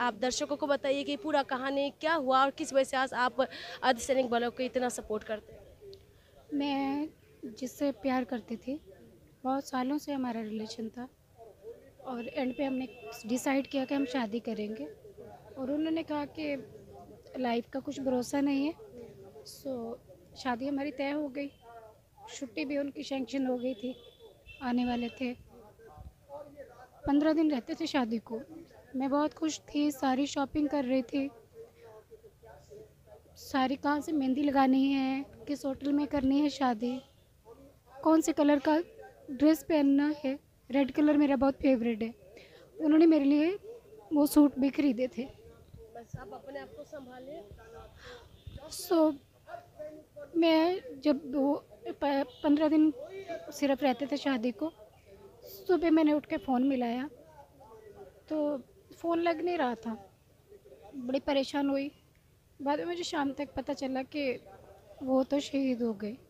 आप दर्शकों को बताइए कि पूरा कहानी क्या हुआ और किस वजह से आज आप अर्धसैनिक बलों को इतना सपोर्ट करते हैं। मैं जिससे प्यार करती थी, बहुत सालों से हमारा रिलेशन था और एंड पे हमने डिसाइड किया कि हम शादी करेंगे और उन्होंने कहा कि लाइफ का कुछ भरोसा नहीं है, सो शादी हमारी तय हो गई। छुट्टी भी उनकी सेंक्शन हो गई थी, आने वाले थे, 15 दिन रहते थे शादी को। मैं बहुत खुश थी, सारी शॉपिंग कर रही थी, सारी कहाँ से मेहंदी लगानी है, किस होटल में करनी है शादी, कौन से कलर का ड्रेस पहनना है, रेड कलर मेरा बहुत फेवरेट है। उन्होंने मेरे लिए वो सूट भी खरीदे थे। बस आप अपने आप को संभालिए। मैं जब वो 15 दिन सिर्फ रहते थे शादी को, सुबह मैंने उठ के फ़ोन मिलाया तो फ़ोन लग नहीं रहा था, बड़ी परेशान हुई। बाद में मुझे शाम तक पता चला कि वो तो शहीद हो गए।